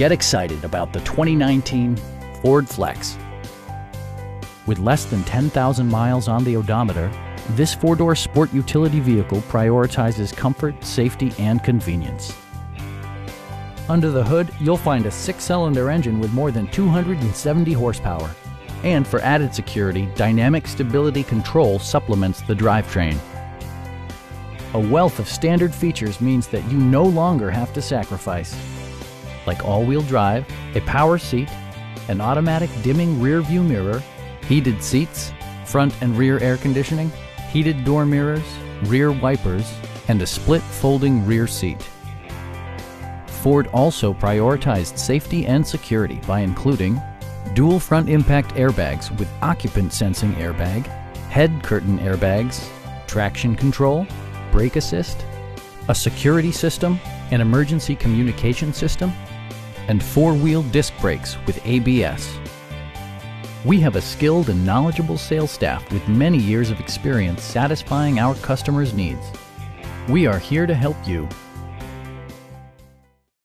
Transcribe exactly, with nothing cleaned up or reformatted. Get excited about the twenty nineteen Ford Flex. With less than ten thousand miles on the odometer, this four-door sport utility vehicle prioritizes comfort, safety, and convenience. Under the hood, you'll find a six-cylinder engine with more than two hundred seventy horsepower. And for added security, dynamic stability control supplements the drivetrain. A wealth of standard features means that you no longer have to sacrifice, like all-wheel drive, a power seat, an automatic dimming rear-view mirror, heated seats, front and rear air conditioning, heated door mirrors, rear wipers, and a split folding rear seat. Ford also prioritized safety and security by including dual front impact airbags with occupant sensing airbag, head curtain airbags, traction control, brake assist, a security system, an emergency communication system, and four-wheel disc brakes with A B S. We have a skilled and knowledgeable sales staff with many years of experience satisfying our customers' needs. We are here to help you.